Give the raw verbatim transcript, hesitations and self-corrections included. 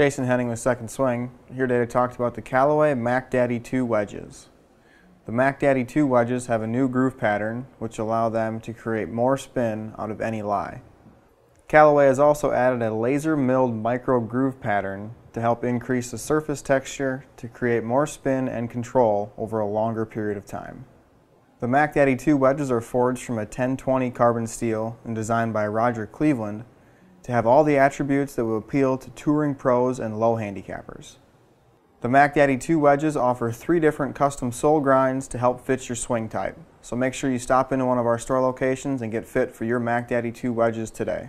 Jason Henning with Second Swing, here today to talk about the Callaway Mack Daddy two wedges. The Mack Daddy two wedges have a new groove pattern which allow them to create more spin out of any lie. Callaway has also added a laser milled micro groove pattern to help increase the surface texture to create more spin and control over a longer period of time. The Mack Daddy two wedges are forged from a ten twenty carbon steel and designed by Roger Cleveland to have all the attributes that will appeal to touring pros and low handicappers. The Mack Daddy two wedges offer three different custom sole grinds to help fit your swing type, so make sure you stop into one of our store locations and get fit for your Mack Daddy two wedges today.